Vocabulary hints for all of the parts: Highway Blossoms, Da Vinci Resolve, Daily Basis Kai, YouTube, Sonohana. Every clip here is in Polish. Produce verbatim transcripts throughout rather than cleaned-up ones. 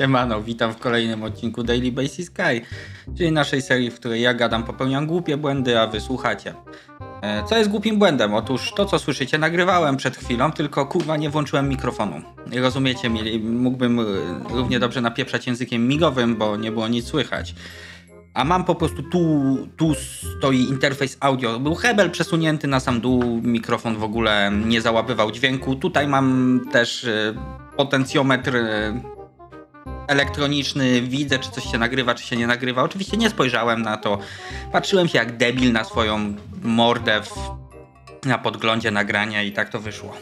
Siemano, witam w kolejnym odcinku Daily Basis Kai, czyli naszej serii, w której ja gadam, popełniam głupie błędy, a wy słuchacie. Co jest głupim błędem? Otóż to, co słyszycie, nagrywałem przed chwilą, tylko kurwa nie włączyłem mikrofonu. Rozumiecie, mógłbym równie dobrze napieprzać językiem migowym, bo nie było nic słychać. A mam po prostu tu, tu stoi interfejs audio, był hebel przesunięty na sam dół, mikrofon w ogóle nie załapywał dźwięku. Tutaj mam też potencjometr elektroniczny, widzę, czy coś się nagrywa, czy się nie nagrywa. Oczywiście nie spojrzałem na to, patrzyłem się jak debil na swoją mordę w, na podglądzie nagrania i tak to wyszło.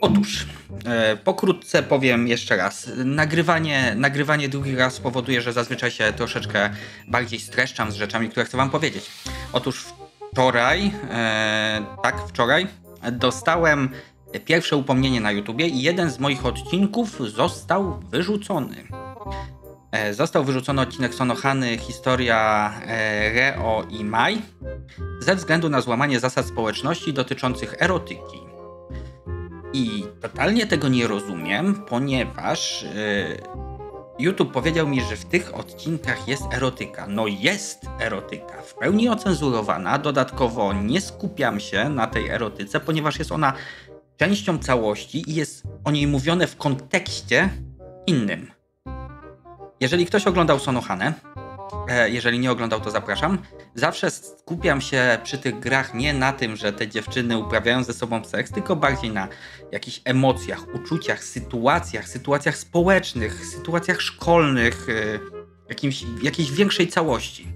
Otóż, e, pokrótce powiem jeszcze raz, nagrywanie, nagrywanie drugi raz powoduje, że zazwyczaj się troszeczkę bardziej streszczam z rzeczami, które chcę wam powiedzieć. Otóż wczoraj, e, tak wczoraj, dostałem pierwsze upomnienie na YouTubie i jeden z moich odcinków został wyrzucony. E, został wyrzucony odcinek Sonohany, historia e, Reo i Mai, ze względu na złamanie zasad społeczności dotyczących erotyki. I totalnie tego nie rozumiem, ponieważ yy, YouTube powiedział mi, że w tych odcinkach jest erotyka. No jest erotyka, w pełni ocenzurowana. Dodatkowo nie skupiam się na tej erotyce, ponieważ jest ona częścią całości i jest o niej mówione w kontekście innym. Jeżeli ktoś oglądał Sonohanę, jeżeli nie oglądał, to zapraszam. Zawsze skupiam się przy tych grach nie na tym, że te dziewczyny uprawiają ze sobą seks, tylko bardziej na jakichś emocjach, uczuciach, sytuacjach, sytuacjach społecznych, sytuacjach szkolnych, jakimś, jakiejś większej całości.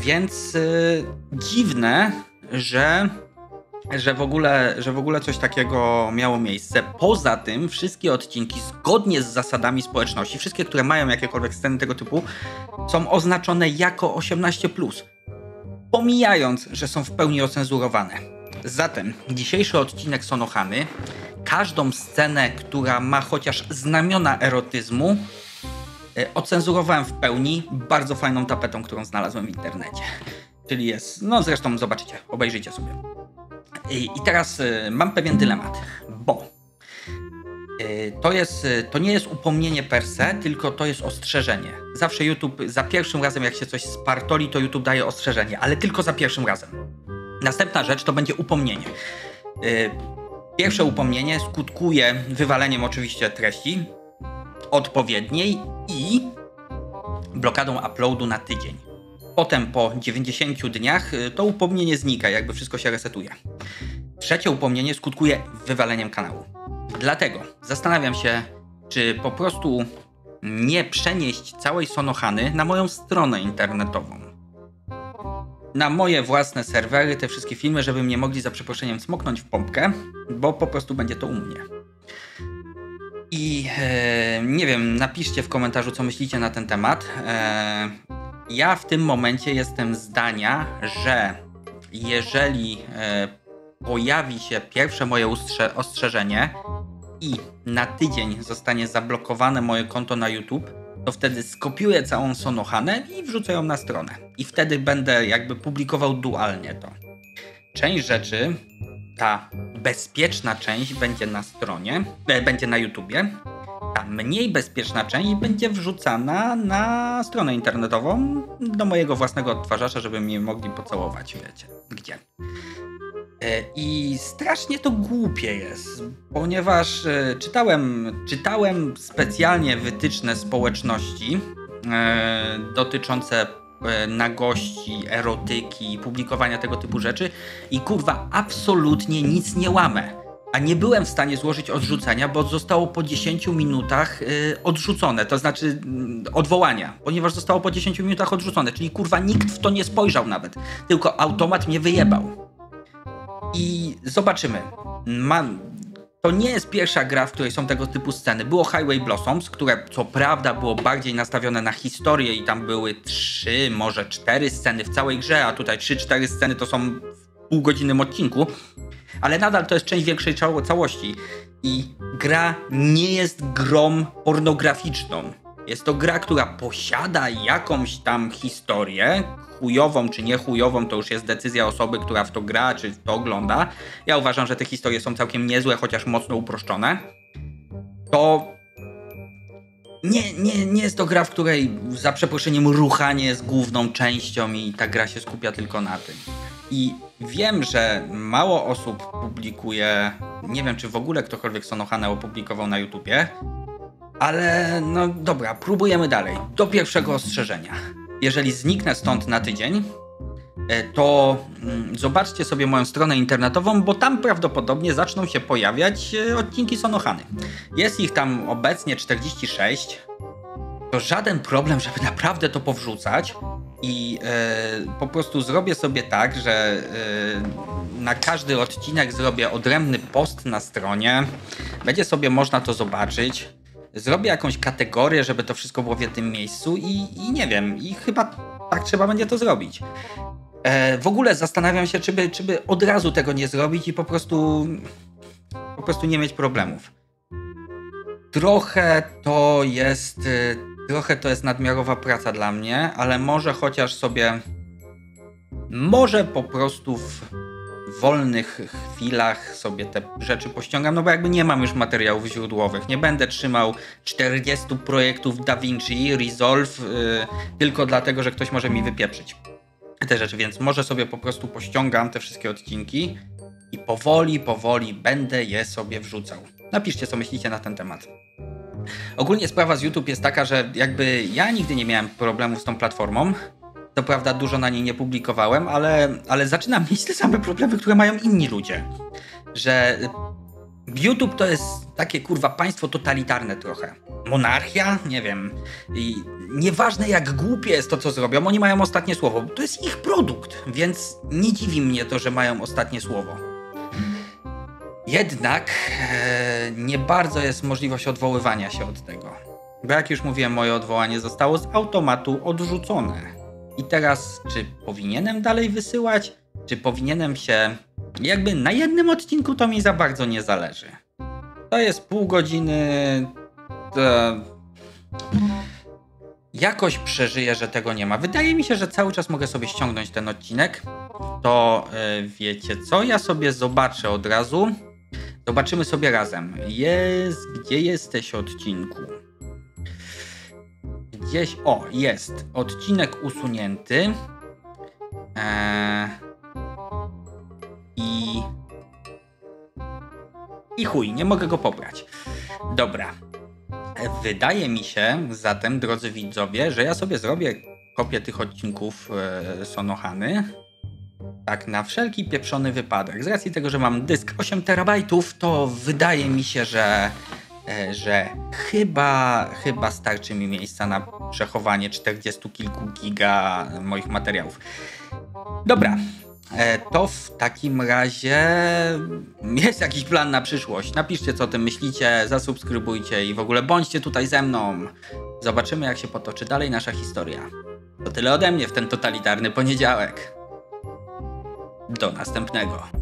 Więc dziwne, że, że, w ogóle, że w ogóle coś takiego miało miejsce. Poza tym wszystkie odcinki, zgodnie z zasadami społeczności, wszystkie, które mają jakiekolwiek sceny tego typu, są oznaczone jako osiemnaście plus, pomijając, że są w pełni ocenzurowane. Zatem dzisiejszy odcinek Sonohany, każdą scenę, która ma chociaż znamiona erotyzmu, yy, ocenzurowałem w pełni bardzo fajną tapetą, którą znalazłem w internecie. Czyli jest, no zresztą zobaczycie, obejrzyjcie sobie. I, i teraz yy, mam pewien dylemat, bo To, jest, to nie jest upomnienie per se, tylko to jest ostrzeżenie. Zawsze YouTube za pierwszym razem, jak się coś spartoli, to YouTube daje ostrzeżenie, ale tylko za pierwszym razem. Następna rzecz to będzie upomnienie. Pierwsze upomnienie skutkuje wywaleniem oczywiście treści odpowiedniej i blokadą uploadu na tydzień. Potem po dziewięćdziesięciu dniach to upomnienie znika, jakby wszystko się resetuje. Trzecie upomnienie skutkuje wywaleniem kanału. Dlatego zastanawiam się, czy po prostu nie przenieść całej Sonohany na moją stronę internetową. Na moje własne serwery, te wszystkie filmy, żeby mnie mogli za przeproszeniem smoknąć w pompkę, bo po prostu będzie to u mnie. I e, nie wiem, napiszcie w komentarzu, co myślicie na ten temat. E, ja w tym momencie jestem zdania, że jeżeli e, pojawi się pierwsze moje ustrze- ostrzeżenie i na tydzień zostanie zablokowane moje konto na YouTube, to wtedy skopiuję całą Sonohanę i wrzucę ją na stronę. I wtedy będę jakby publikował dualnie to. Część rzeczy, ta bezpieczna część będzie na stronie, e, będzie na YouTubie, ta mniej bezpieczna część będzie wrzucana na stronę internetową do mojego własnego odtwarzacza, żeby mnie mogli pocałować, wiecie, gdzie. I strasznie to głupie jest, ponieważ czytałem, czytałem specjalnie wytyczne społeczności e, dotyczące nagości, erotyki, publikowania tego typu rzeczy i kurwa absolutnie nic nie łamę, a nie byłem w stanie złożyć odrzucenia, bo zostało po dziesięciu minutach e, odrzucone, to znaczy odwołania, ponieważ zostało po dziesięciu minutach odrzucone, czyli kurwa nikt w to nie spojrzał nawet, tylko automat mnie wyjebał. I zobaczymy. Man, to nie jest pierwsza gra, w której są tego typu sceny. Było Highway Blossoms, które co prawda było bardziej nastawione na historię i tam były trzy, może cztery sceny w całej grze, a tutaj trzy, cztery sceny to są w półgodzinnym odcinku, ale nadal to jest część większej całości. I gra nie jest grą pornograficzną. Jest to gra, która posiada jakąś tam historię, chujową czy niechujową, to już jest decyzja osoby, która w to gra czy w to ogląda. Ja uważam, że te historie są całkiem niezłe, chociaż mocno uproszczone. To Nie, nie, nie jest to gra, w której za przeproszeniem ruchanie jest główną częścią i ta gra się skupia tylko na tym. I wiem, że mało osób publikuje, nie wiem czy w ogóle ktokolwiek Sonohanę opublikował na YouTubie, ale no dobra, próbujemy dalej. Do pierwszego ostrzeżenia. Jeżeli zniknę stąd na tydzień, to zobaczcie sobie moją stronę internetową, bo tam prawdopodobnie zaczną się pojawiać odcinki Sonohany. Jest ich tam obecnie czterdzieści sześć. To żaden problem, żeby naprawdę to powrzucać i yy, po prostu zrobię sobie tak, że yy, na każdy odcinek zrobię odrębny post na stronie. Będzie sobie można to zobaczyć. Zrobię jakąś kategorię, żeby to wszystko było w jednym miejscu i, i nie wiem, i chyba tak trzeba będzie to zrobić. E, w ogóle zastanawiam się, czy by, czy by od razu tego nie zrobić i po prostu, po prostu nie mieć problemów. Trochę to jest, trochę to jest nadmiarowa praca dla mnie, ale może chociaż sobie, może po prostu w wolnych chwilach sobie te rzeczy pościągam, no bo jakby nie mam już materiałów źródłowych. Nie będę trzymał czterdziestu projektów Da Vinci Resolve yy, tylko dlatego, że ktoś może mi wypieprzyć te rzeczy, więc może sobie po prostu pościągam te wszystkie odcinki i powoli, powoli będę je sobie wrzucał. Napiszcie, co myślicie na ten temat. Ogólnie sprawa z YouTube jest taka, że jakby ja nigdy nie miałem problemów z tą platformą. Co prawda dużo na niej nie publikowałem, ale, ale zaczynam mieć te same problemy, które mają inni ludzie. Że YouTube to jest takie kurwa państwo totalitarne trochę. Monarchia? Nie wiem. I nieważne jak głupie jest to, co zrobią, oni mają ostatnie słowo. To jest ich produkt, więc nie dziwi mnie to, że mają ostatnie słowo. Jednak e, nie bardzo jest możliwość odwoływania się od tego. Bo jak już mówiłem, moje odwołanie zostało z automatu odrzucone. I teraz, czy powinienem dalej wysyłać, czy powinienem się... Jakby na jednym odcinku to mi za bardzo nie zależy. To jest pół godziny... To... Jakoś przeżyję, że tego nie ma. Wydaje mi się, że cały czas mogę sobie ściągnąć ten odcinek. To yy, wiecie co? Ja sobie zobaczę od razu. Zobaczymy sobie razem. Jest... Gdzie jesteś, odcinku? Gdzieś, o, jest odcinek usunięty eee, i, i chuj, nie mogę go pobrać. Dobra, wydaje mi się zatem, drodzy widzowie, że ja sobie zrobię kopię tych odcinków e, Sonohany. Tak, na wszelki pieprzony wypadek. Z racji tego, że mam dysk osiem terabajtów, to wydaje mi się, że... że chyba, chyba starczy mi miejsca na przechowanie czterdziestu kilku giga moich materiałów. Dobra, to w takim razie jest jakiś plan na przyszłość. Napiszcie, co o tym myślicie, zasubskrybujcie i w ogóle bądźcie tutaj ze mną. Zobaczymy, jak się potoczy dalej nasza historia. To tyle ode mnie w ten totalitarny poniedziałek. Do następnego.